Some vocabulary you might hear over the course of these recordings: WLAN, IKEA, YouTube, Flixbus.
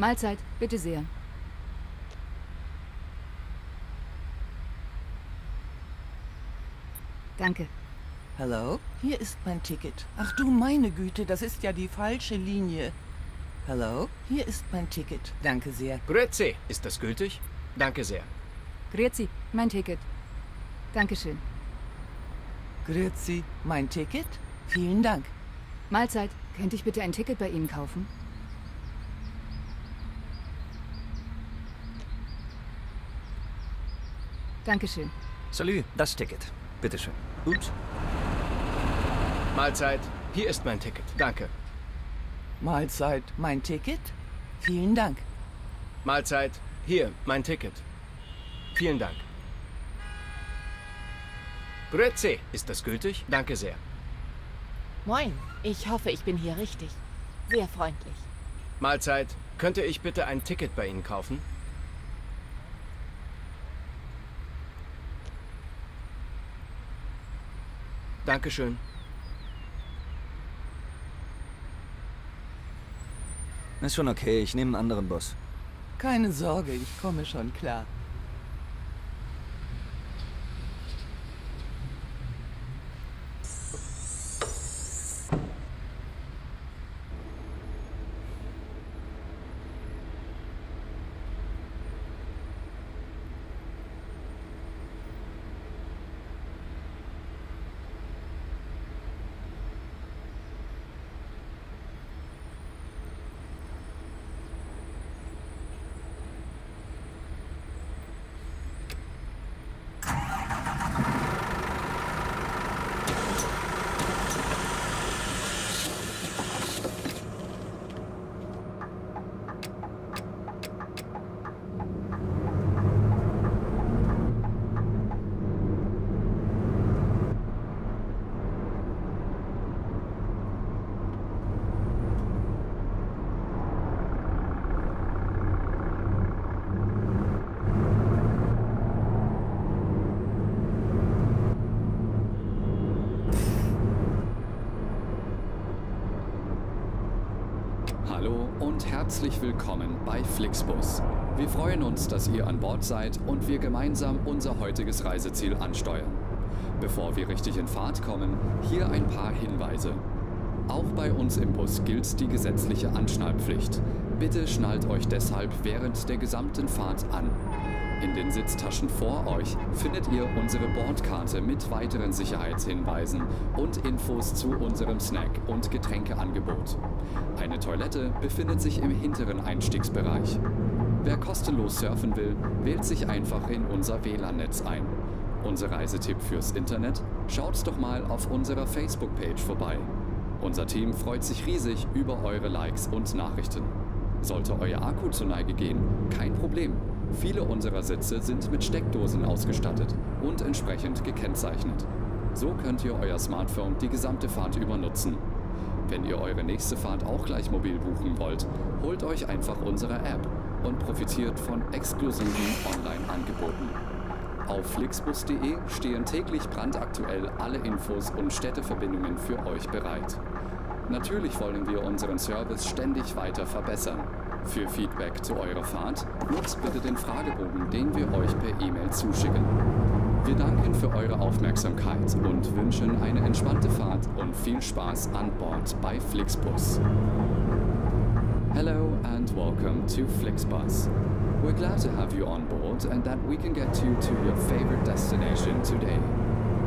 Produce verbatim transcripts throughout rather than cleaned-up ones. Mahlzeit, bitte sehr. Danke. Hallo? Hier ist mein Ticket. Ach du meine Güte, das ist ja die falsche Linie. Hallo? Hier ist mein Ticket. Danke sehr. Grüezi. Ist das gültig? Danke sehr. Grüezi, mein Ticket. Dankeschön. Grüezi, mein Ticket? Vielen Dank. Mahlzeit, könnte ich bitte ein Ticket bei Ihnen kaufen? Dankeschön. Salü, das Ticket. Bitteschön. Ups. Mahlzeit, hier ist mein Ticket. Danke. Mahlzeit, mein Ticket? Vielen Dank. Mahlzeit, hier, mein Ticket. Vielen Dank. Grüezi, ist das gültig? Danke sehr. Moin, ich hoffe, ich bin hier richtig. Sehr freundlich. Mahlzeit, könnte ich bitte ein Ticket bei Ihnen kaufen? Dankeschön. Ist schon okay, ich nehme einen anderen Bus. Keine Sorge, ich komme schon klar. Herzlich willkommen bei Flixbus. Wir freuen uns, dass ihr an Bord seid und wir gemeinsam unser heutiges Reiseziel ansteuern. Bevor wir richtig in Fahrt kommen, hier ein paar Hinweise. Auch bei uns im Bus gilt die gesetzliche Anschnallpflicht. Bitte schnallt euch deshalb während der gesamten Fahrt an. In den Sitztaschen vor euch findet ihr unsere Bordkarte mit weiteren Sicherheitshinweisen und Infos zu unserem Snack- und Getränkeangebot. Eine Toilette befindet sich im hinteren Einstiegsbereich. Wer kostenlos surfen will, wählt sich einfach in unser W L A N-Netz ein. Unser Reisetipp fürs Internet? Schaut doch mal auf unserer Facebook-Page vorbei. Unser Team freut sich riesig über eure Likes und Nachrichten. Sollte euer Akku zur Neige gehen, kein Problem. Viele unserer Sitze sind mit Steckdosen ausgestattet und entsprechend gekennzeichnet. So könnt ihr euer Smartphone die gesamte Fahrt über nutzen. Wenn ihr eure nächste Fahrt auch gleich mobil buchen wollt, holt euch einfach unsere App und profitiert von exklusiven Online-Angeboten. Auf flixbus punkt de stehen täglich brandaktuell alle Infos und Städteverbindungen für euch bereit. Natürlich wollen wir unseren Service ständig weiter verbessern. Für Feedback zu eurer Fahrt nutzt bitte den Fragebogen, den wir euch per E-Mail zuschicken. Wir danken für eure Aufmerksamkeit und wünschen eine entspannte Fahrt und viel Spaß an Bord bei Flixbus. Hello and welcome to Flixbus. We're glad to have you on board and that we can get you to your favorite destination today.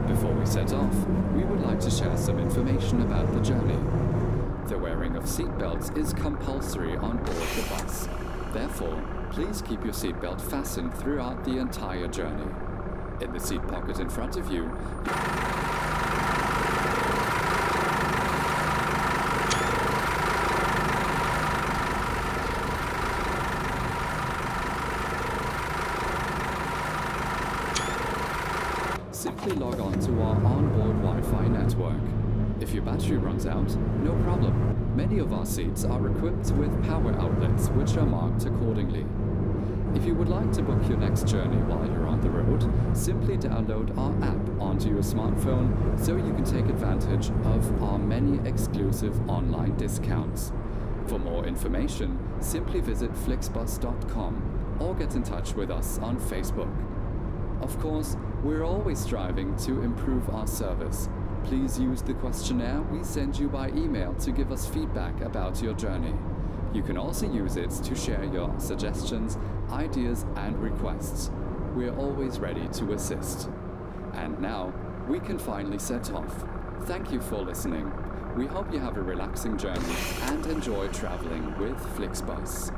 Before we set off, we would like to share some information about the journey. The wearing of seatbelts is compulsory on board the bus. Therefore, please keep your seatbelt fastened throughout the entire journey. In the seat pocket in front of you, simply log on to our onboard Wi-Fi network. If your battery runs out, no problem. Many of our seats are equipped with power outlets, which are marked accordingly. If you would like to book your next journey while you're on the road, simply download our app onto your smartphone so you can take advantage of our many exclusive online discounts. For more information, simply visit flixbus dot com or get in touch with us on Facebook. Of course, we're always striving to improve our service. Please use the questionnaire we send you by email to give us feedback about your journey. You can also use it to share your suggestions, ideas and requests. We're always ready to assist. And now, we can finally set off. Thank you for listening. We hope you have a relaxing journey and enjoy traveling with Flixbus.